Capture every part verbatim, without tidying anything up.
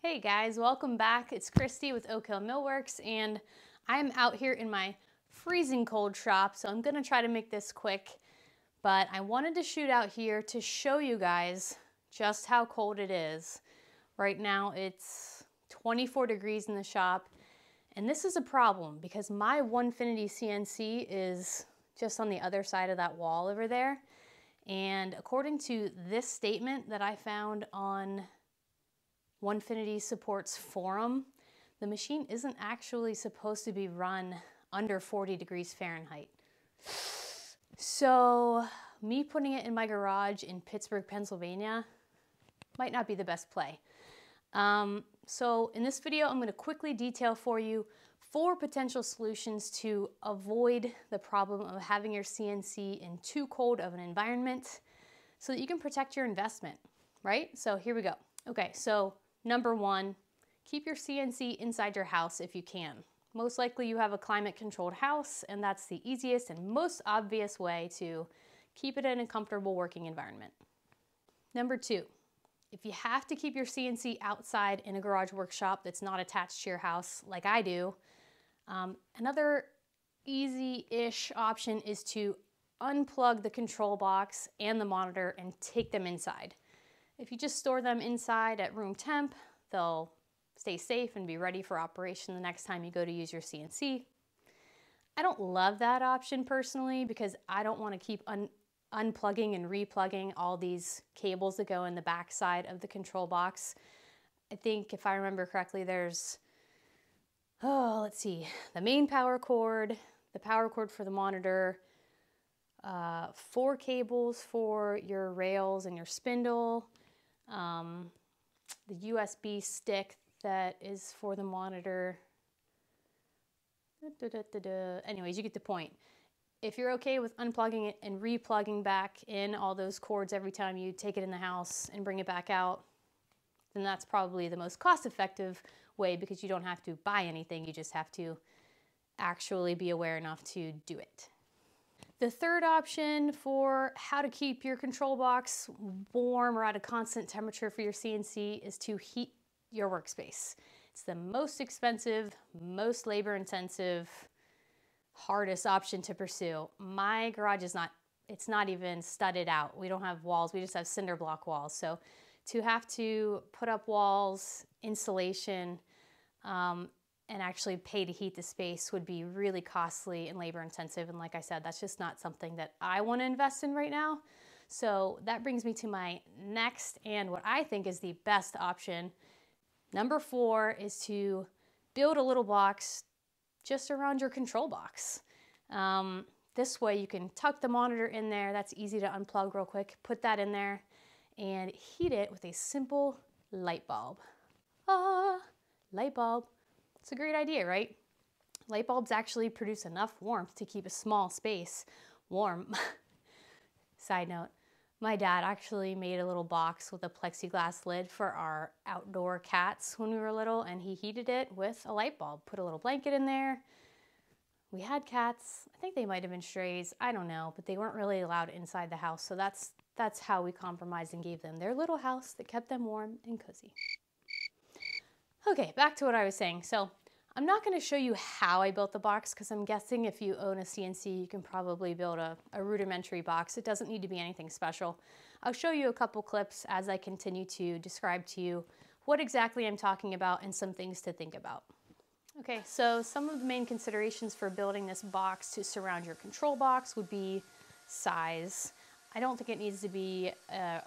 Hey guys, welcome back. It's Christy with Oak Hill Millworks, and I'm out here in my freezing cold shop, so I'm gonna try to make this quick, but I wanted to shoot out here to show you guys just how cold it is. Right now it's twenty-four degrees in the shop, and this is a problem because my Onefinity C N C is just on the other side of that wall over there, and according to this statement that I found on Onefinity Support's forum, the machine isn't actually supposed to be run under forty degrees Fahrenheit. So me putting it in my garage in Pittsburgh, Pennsylvania might not be the best play. Um, so in this video, I'm going to quickly detail for you four potential solutions to avoid the problem of having your C N C in too cold of an environment so that you can protect your investment, right? So here we go. Okay, so number one, keep your C N C inside your house if you can. Most likely you have a climate-controlled house, and that's the easiest and most obvious way to keep it in a comfortable working environment. Number two, if you have to keep your C N C outside in a garage workshop that's not attached to your house, like I do, um, another easy-ish option is to unplug the control box and the monitor and take them inside. If you just store them inside at room temp, they'll stay safe and be ready for operation the next time you go to use your C N C. I don't love that option personally because I don't want to keep un unplugging and replugging all these cables that go in the backside of the control box. I think if I remember correctly, there's, oh, let's see, the main power cord, the power cord for the monitor, uh, four cables for your rails and your spindle, Um, the U S B stick that is for the monitor. Da, da, da, da. Anyways, you get the point. If you're okay with unplugging it and replugging back in all those cords every time you take it in the house and bring it back out, then that's probably the most cost-effective way because you don't have to buy anything. You just have to actually be aware enough to do it. The third option for how to keep your control box warm or at a constant temperature for your C N C is to heat your workspace. It's the most expensive, most labor-intensive, hardest option to pursue. My garage is not, it's not even studded out. We don't have walls, we just have cinder block walls. So to have to put up walls, insulation, um, and actually pay to heat the space would be really costly and labor intensive. And like I said, that's just not something that I want to invest in right now. So that brings me to my next and what I think is the best option. Number four is to build a little box just around your control box. Um, this way you can tuck the monitor in there. That's easy to unplug real quick. Put that in there and heat it with a simple light bulb. Ah, light bulb. It's a great idea, right? Light bulbs actually produce enough warmth to keep a small space warm. Side note, my dad actually made a little box with a plexiglass lid for our outdoor cats when we were little, and he heated it with a light bulb, put a little blanket in there. We had cats. I think they might have been strays. I don't know, but they weren't really allowed inside the house, so that's, that's how we compromised and gave them their little house that kept them warm and cozy. Okay, back to what I was saying. So I'm not going to show you how I built the box because I'm guessing if you own a C N C, you can probably build a, a rudimentary box. It doesn't need to be anything special. I'll show you a couple clips as I continue to describe to you what exactly I'm talking about and some things to think about. Okay, so some of the main considerations for building this box to surround your control box would be size. I don't think it needs to be a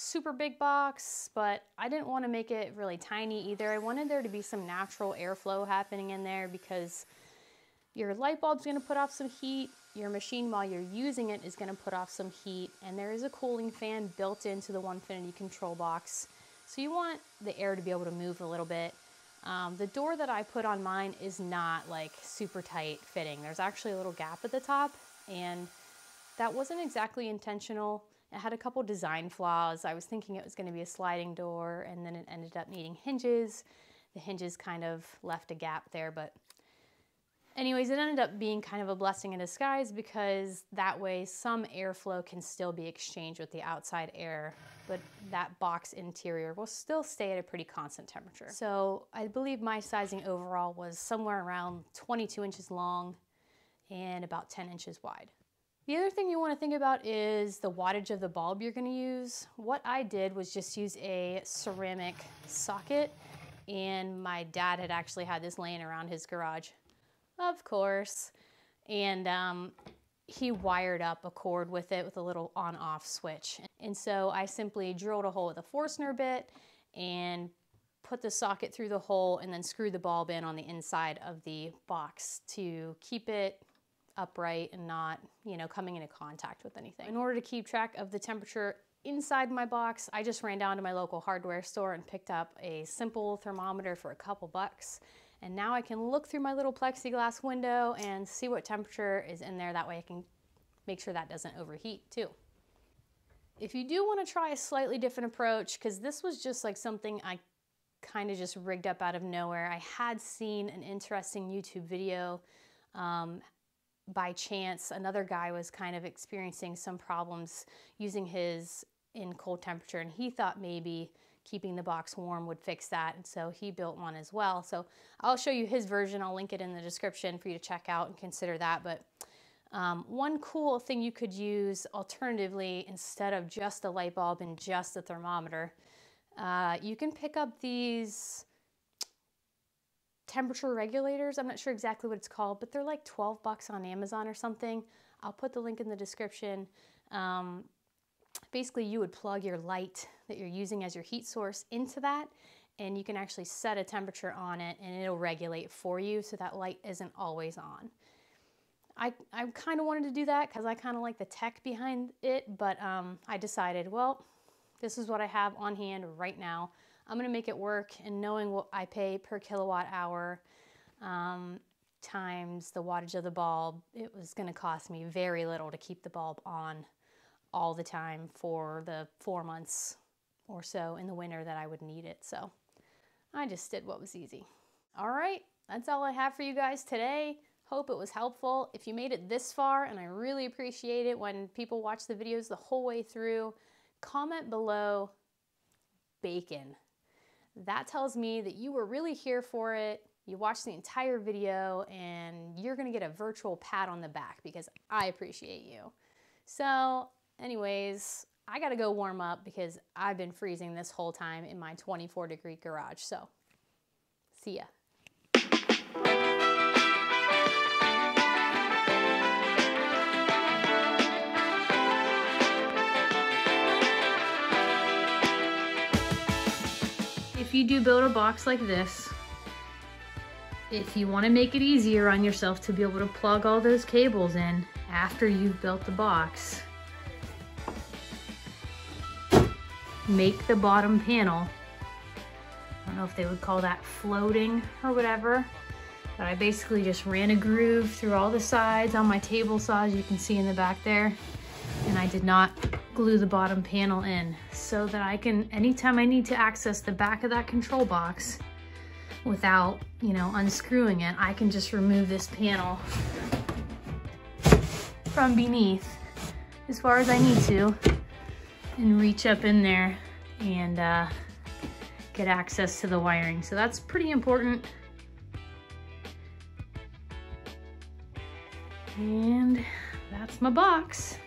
super big box, but I didn't want to make it really tiny either. I wanted there to be some natural airflow happening in there because your light bulb's going to put off some heat, your machine while you're using it is going to put off some heat, and there is a cooling fan built into the Onefinity control box. So you want the air to be able to move a little bit. Um, the door that I put on mine is not like super tight fitting. There's actually a little gap at the top, and that wasn't exactly intentional. It had a couple design flaws. I was thinking it was going to be a sliding door, and then it ended up needing hinges. The hinges kind of left a gap there, but Anyways, it ended up being kind of a blessing in disguise because that way some airflow can still be exchanged with the outside air, but that box interior will still stay at a pretty constant temperature. So I believe my sizing overall was somewhere around twenty-two inches long and about ten inches wide. The other thing you want to think about is the wattage of the bulb you're going to use. What I did was just use a ceramic socket, and my dad had actually had this laying around his garage. Of course. And um, he wired up a cord with it with a little on-off switch. And so I simply drilled a hole with a Forstner bit and put the socket through the hole and then screw the bulb in on the inside of the box to keep it upright and not, you know, coming into contact with anything. In order to keep track of the temperature inside my box, I just ran down to my local hardware store and picked up a simple thermometer for a couple bucks. And now I can look through my little plexiglass window and see what temperature is in there. That way I can make sure that doesn't overheat too. If you do want to try a slightly different approach, because this was just like something I kind of just rigged up out of nowhere. I had seen an interesting YouTube video um, by chance. Another guy was kind of experiencing some problems using his in cold temperature, and he thought maybe keeping the box warm would fix that, and so he built one as well. So I'll show you his version. I'll link it in the description for you to check out and consider that. But um, one cool thing you could use alternatively, instead of just a light bulb and just a thermometer, uh, you can pick up these temperature regulators. I'm not sure exactly what it's called, but they're like twelve bucks on Amazon or something. I'll put the link in the description. Um, Basically, you would plug your light that you're using as your heat source into that, and you can actually set a temperature on it and it'll regulate for you so that light isn't always on. I, I kind of wanted to do that because I kind of like the tech behind it, but um, I decided, well, this is what I have on hand right now. I'm going to make it work, and knowing what I pay per kilowatt hour um, times the wattage of the bulb, it was going to cost me very little to keep the bulb on all the time for the four months or so in the winter that I would need it. So I just did what was easy. All right, that's all I have for you guys today. Hope it was helpful. If you made it this far, and I really appreciate it when people watch the videos the whole way through, comment below bacon. That tells me that you were really here for it. You watched the entire video, and you're gonna get a virtual pat on the back because I appreciate you. So anyways, I gotta go warm up because I've been freezing this whole time in my twenty-four degree garage. So, see ya. If you do build a box like this, if you wanna make it easier on yourself to be able to plug all those cables in after you've built the box, make the bottom panel, I don't know if they would call that floating or whatever, but I basically just ran a groove through all the sides on my table saw, as you can see in the back there, and I did not glue the bottom panel in, so that I can, anytime I need to access the back of that control box without, you know, unscrewing it, I can just remove this panel from beneath as far as I need to, and reach up in there and uh, get access to the wiring. So that's pretty important. And that's my box.